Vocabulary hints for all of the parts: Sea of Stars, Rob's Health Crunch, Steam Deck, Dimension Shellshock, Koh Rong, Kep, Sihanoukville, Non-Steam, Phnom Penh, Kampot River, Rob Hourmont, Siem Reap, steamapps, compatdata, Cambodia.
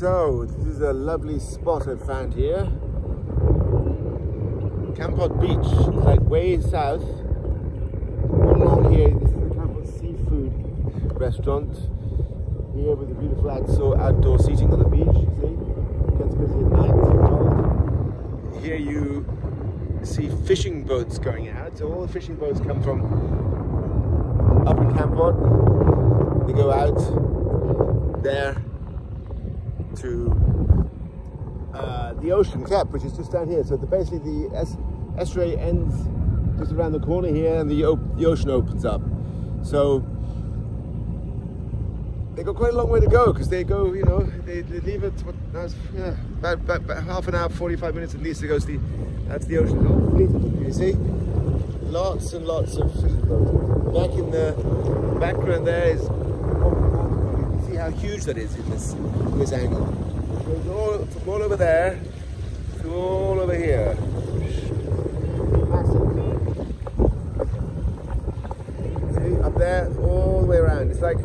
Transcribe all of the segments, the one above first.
So this is a lovely spot I found here. Kampot Beach, it's like way south. Along here, this is the Kampot seafood restaurant. Here with a beautiful outdoor seating on the beach, you see. Gets busy at night, it's cold. Here you see fishing boats going out. So all the fishing boats come from up in Kampot. They go out there to the ocean, Kep, which is just down here. So basically the estuary ends just around the corner here, and the ocean opens up. So they got quite a long way to go, because they go, you know, they leave it about half an hour, 45 minutes at least to go to that's the ocean. You see, lots and lots of fishing boats. Back in the background there is, you can see how huge that is in this angle. It goes from all over there to all over here. Massive. See, up there, all the way around. It's like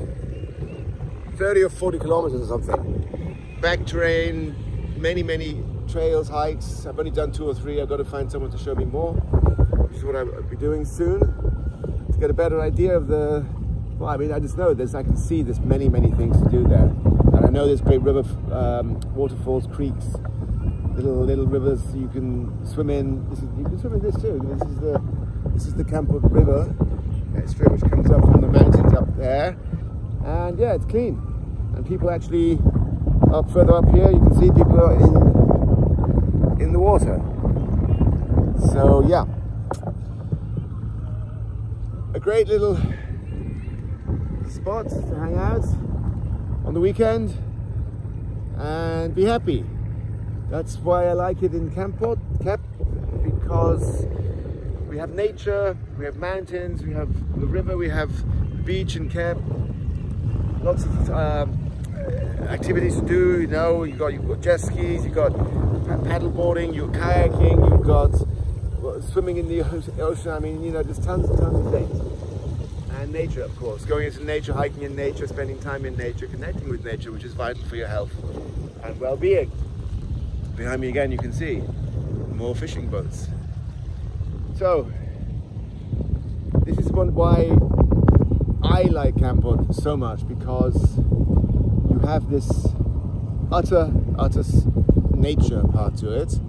30 or 40 kilometers or something. Back terrain, many trails, hikes. I've only done 2 or 3. I've got to find someone to show me more, which is what I'll be doing soon, to get a better idea of the, well, I mean, I just know this, I can see there's many things to do there. And I know there's great river, waterfalls, creeks, little rivers you can swim in. You can swim in this too. This is the Kampot River, that stream which comes up from the mountains up there. And yeah, it's clean, and people actually up further up here, you can see people are in the water. So yeah, a great little spot to hang out on the weekend and be happy. That's why I like it in Kampot, Kep, because we have nature, we have mountains, we have the river, we have the beach in Kep. Lots of activities to do, you know. You've got jet skis, you've got paddle boarding, you've got kayaking, you've got swimming in the ocean. I mean, you know, just tons and tons of things. And nature, of course. Going into nature, hiking in nature, spending time in nature, connecting with nature, which is vital for your health and well-being. Behind me again, you can see more fishing boats. So, this is why I like Kampot so much, because you have this utter nature part to it.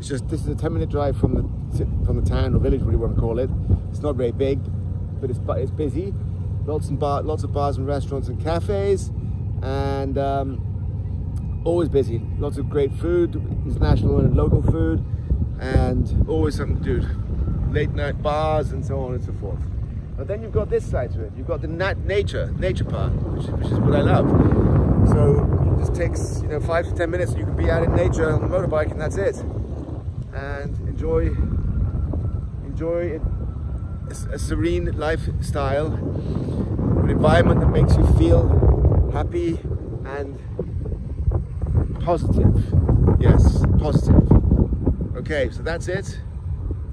It's just, this is a 10-minute drive from the town or village, what you want to call it. It's not very big, but it's busy. Lots of bars and restaurants and cafes, and always busy. Lots of great food, international and local food, and always something to do. Late night bars and so on and so forth. But then you've got this side to it. You've got the nature part, which is what I love. So it just takes, you know, 5 to 10 minutes, and you can be out in nature on the motorbike, and that's it. And enjoy a serene lifestyle, an environment that makes you feel happy and positive. Yes, positive. Okay, so that's it.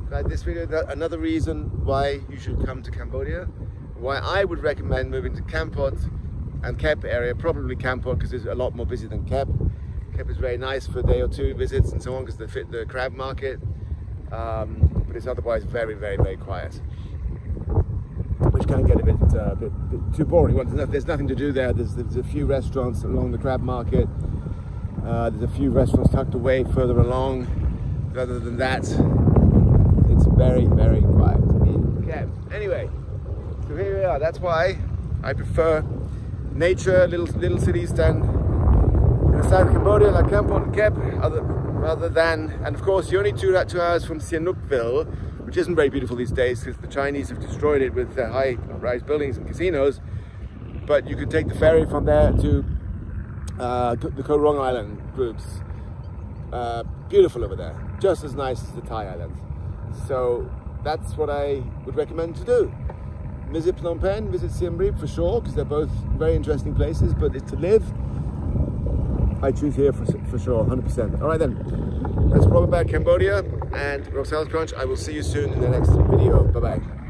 Like this video, another reason why you should come to Cambodia, why I would recommend moving to Kampot and Kep area, probably Kampot because it's a lot more busy than Kep. Kep is very nice for a day or two visits and so on, because they fit the crab market, but it's otherwise very quiet, which can get a bit too boring. Well, there's nothing to do there. There's a few restaurants along the crab market, there's a few restaurants tucked away further along, but other than that, very quiet in Kep. Anyway, so here we are. That's why I prefer nature, little cities than in the south of Cambodia, like Kampot and Kep, rather than, and of course, you're only 2 hours from Sihanoukville, which isn't very beautiful these days because the Chinese have destroyed it with their high-rise buildings and casinos. But you could take the ferry from there to the Koh Rong Island groups. Beautiful over there, just as nice as the Thai islands. So that's what I would recommend to do. Visit Phnom Penh, visit Siem Reap for sure, because they're both very interesting places, but to live, I choose here for sure, 100%. All right then, that's Rob about Cambodia and Rob's Health Crunch. I will see you soon in the next video. Bye-bye.